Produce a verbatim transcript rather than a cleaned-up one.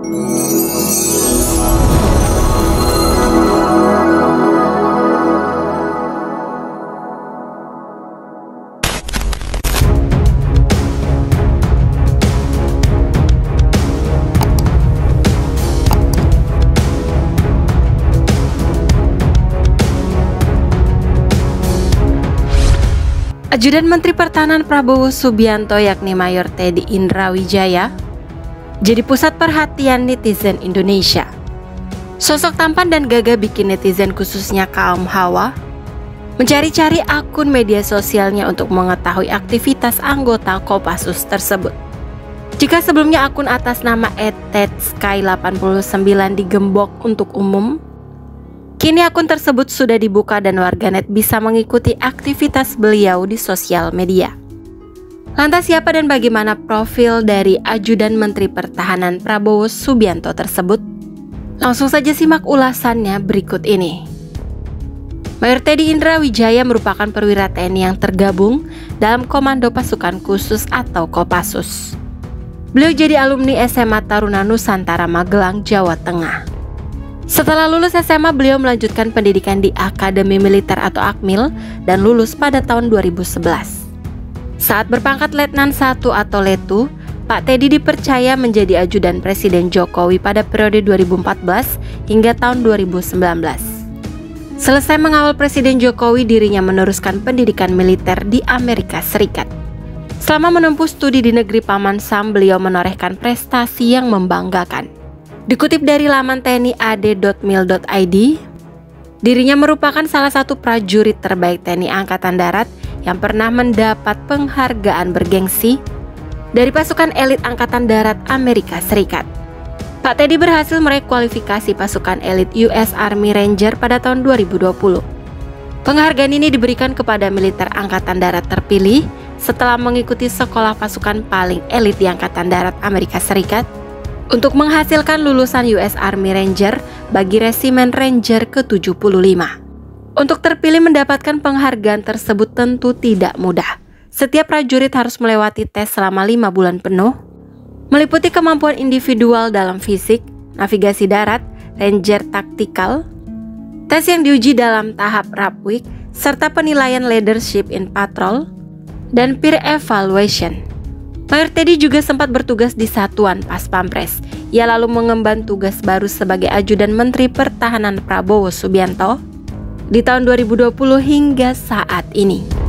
Ajudan Menteri Pertahanan Prabowo Subianto yakni Mayor Teddy Indra Wijaya jadi pusat perhatian netizen Indonesia. Sosok tampan dan gagah bikin netizen khususnya kaum hawa mencari-cari akun media sosialnya untuk mengetahui aktivitas anggota Kopassus tersebut. Jika sebelumnya akun atas nama et tedsky delapan sembilan digembok untuk umum, kini akun tersebut sudah dibuka dan warganet bisa mengikuti aktivitas beliau di sosial media. Lantas siapa dan bagaimana profil dari Ajudan Menteri Pertahanan Prabowo Subianto tersebut? Langsung saja simak ulasannya berikut ini. Mayor Teddy Indra Wijaya merupakan perwira T N I yang tergabung dalam Komando Pasukan Khusus atau Kopassus. Beliau jadi alumni S M A Taruna Nusantara Magelang, Jawa Tengah. Setelah lulus S M A, beliau melanjutkan pendidikan di Akademi Militer atau A K M I L dan lulus pada tahun dua ribu sebelas. Saat berpangkat Letnan satu atau Letu, Pak Teddy dipercaya menjadi ajudan Presiden Jokowi pada periode dua ribu empat belas hingga tahun dua ribu sembilan belas. Selesai mengawal Presiden Jokowi, dirinya meneruskan pendidikan militer di Amerika Serikat. Selama menempuh studi di negeri Paman Sam, beliau menorehkan prestasi yang membanggakan. Dikutip dari laman t n i a d titik mil titik i d, dirinya merupakan salah satu prajurit terbaik T N I Angkatan Darat yang pernah mendapat penghargaan bergengsi dari pasukan elit Angkatan Darat Amerika Serikat. Pak Teddy berhasil meraih kualifikasi pasukan elit U S Army Ranger pada tahun dua ribu dua puluh. Penghargaan ini diberikan kepada militer Angkatan Darat terpilih setelah mengikuti sekolah pasukan paling elit di Angkatan Darat Amerika Serikat untuk menghasilkan lulusan U S Army Ranger bagi resimen Ranger ke tujuh puluh lima. Untuk terpilih mendapatkan penghargaan tersebut tentu tidak mudah. Setiap prajurit harus melewati tes selama lima bulan penuh, meliputi kemampuan individual dalam fisik, navigasi darat, Ranger taktikal, tes yang diuji dalam tahap rapwik, serta penilaian leadership in patrol, dan peer evaluation. Mayor Teddy juga sempat bertugas di Satuan Pas Pampres. Ia lalu mengemban tugas baru sebagai Ajudan Menteri Pertahanan Prabowo Subianto di tahun dua ribu dua puluh hingga saat ini.